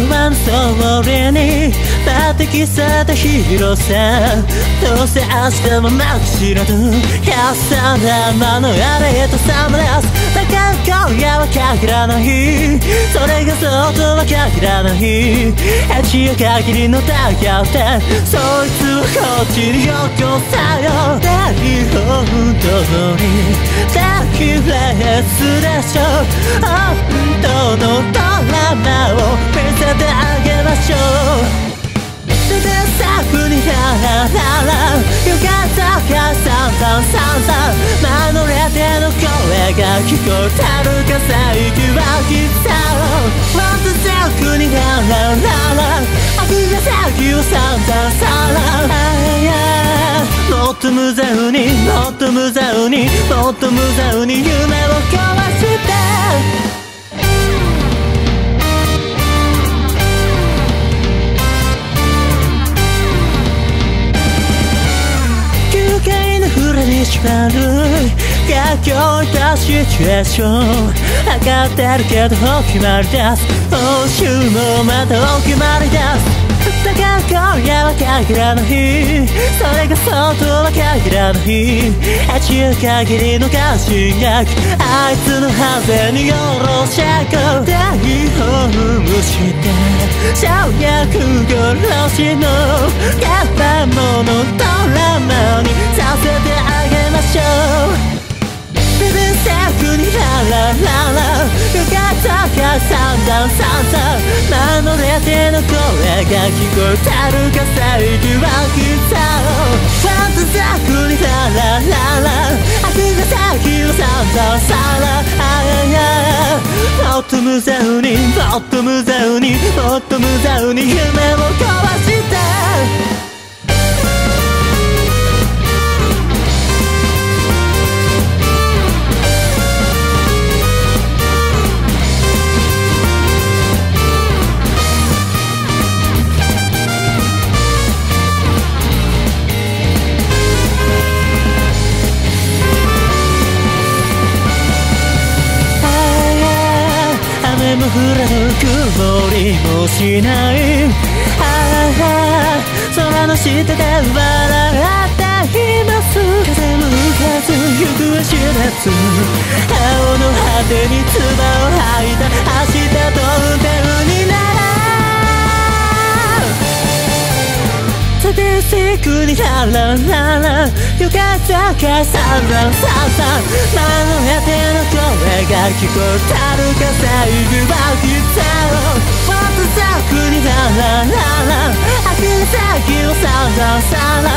満そう俺にまた喫茶で披露さどうせ明日も真っ白とやさなまのあれとさまらすだから今夜は限らないそれがそうとは限らない一夜限りの太陽でそいつをこっちによこさよ大本当に大フレースでしょ本当のドラマを見せてあげましょうでサフにララララよかったかサンサンサンサン守れての声が聞こえたるか最近はきっとワンツーサフにララララ秋が先をサンサンサンランもっと無造にもっと無造にもっと無造に夢を壊して「逆境にたシチュエーション」「上がってるけどお決まりです」「報酬もまたお決まりです」だから今夜は限らないそれがそうとは限らない一夜限りの関心があいつのハゼによろしく大ホームして生薬殺しのカバモのドラマにさせてあげましょう「セーフにララララ」「よかったか散々散々」「守れての声が聞こえたるか最近はきっと」「ワンツーセーフにララララ」「秋が先を散々散々」「もっと無造にもっと無造にもっと無造に夢を壊して」雨も降らぬ曇りもしないああ空の下で笑っています風も吹かず行方知れず青の果てに唾を吐いた明日と運転にな「さてセーフにララララ」「よかったかサンランサンサン」「守れての声が聞こえたるか最後はきっと」「もっとセーフにララララ」「秋の先をサンランサンラ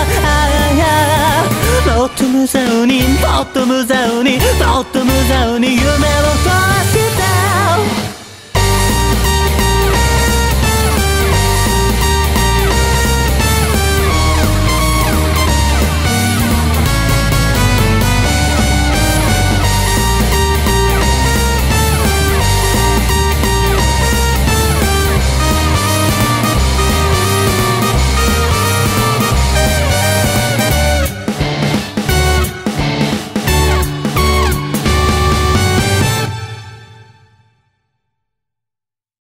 ン」「もっと無造にもっと無造にもっと無造に夢を壊して」